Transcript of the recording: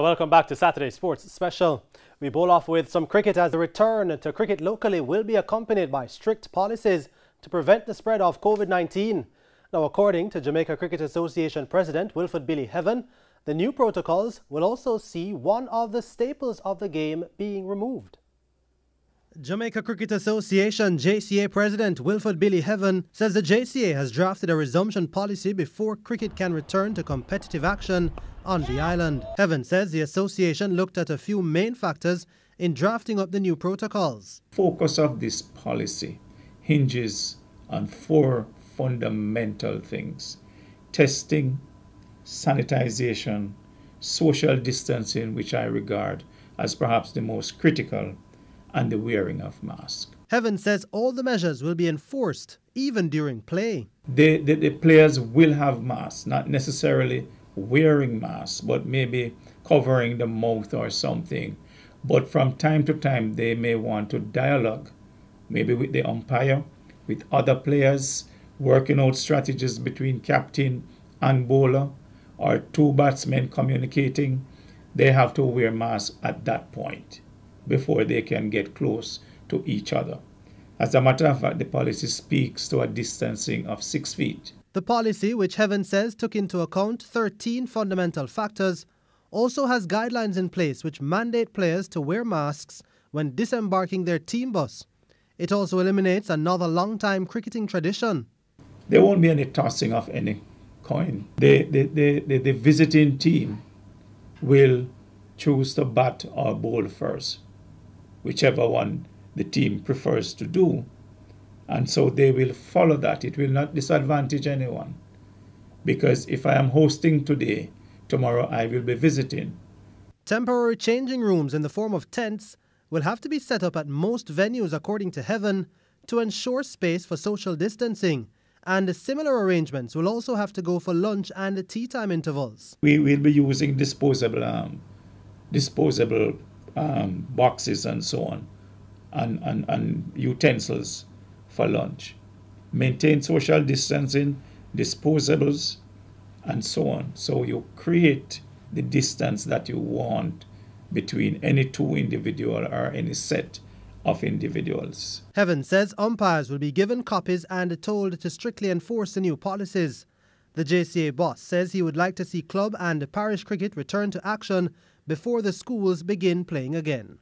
Welcome back to Saturday Sports Special. We bowl off with some cricket as the return to cricket locally will be accompanied by strict policies to prevent the spread of COVID-19. Now, according to Jamaica Cricket Association President Wilford Billy Heaven, the new protocols will also see one of the staples of the game being removed. Jamaica Cricket Association JCA President Wilford Billy Heaven says the JCA has drafted a resumption policy before cricket can return to competitive action on the island. Heaven says the association looked at a few main factors in drafting up the new protocols. Focus of this policy hinges on four fundamental things: testing, sanitization, social distancing, which I regard as perhaps the most critical, and the wearing of masks. Heaven says all the measures will be enforced even during play. The players will have masks, not necessarily wearing masks, but maybe covering the mouth or something. But from time to time, they may want to dialogue, maybe with the umpire, with other players, working out strategies between captain and bowler, or two batsmen communicating. They have to wear masks at that point before they can get close to each other. As a matter of fact, the policy speaks to a distancing of 6 feet. The policy, which Heaven says took into account 13 fundamental factors, also has guidelines in place which mandate players to wear masks when disembarking their team bus. It also eliminates another long-time cricketing tradition. There won't be any tossing of any coin. The visiting team will choose to bat or bowl first, whichever one the team prefers to do. And so they will follow that. It will not disadvantage anyone. Because if I am hosting today, tomorrow I will be visiting. Temporary changing rooms in the form of tents will have to be set up at most venues, according to Heaven, to ensure space for social distancing. And similar arrangements will also have to go for lunch and tea time intervals. We will be using disposable boxes and so on, and utensils for lunch. Maintain social distancing, disposables, and so on. So you create the distance that you want between any two individuals or any set of individuals. Heaven says umpires will be given copies and told to strictly enforce the new policies. The JCA boss says he would like to see club and parish cricket return to action before the schools begin playing again.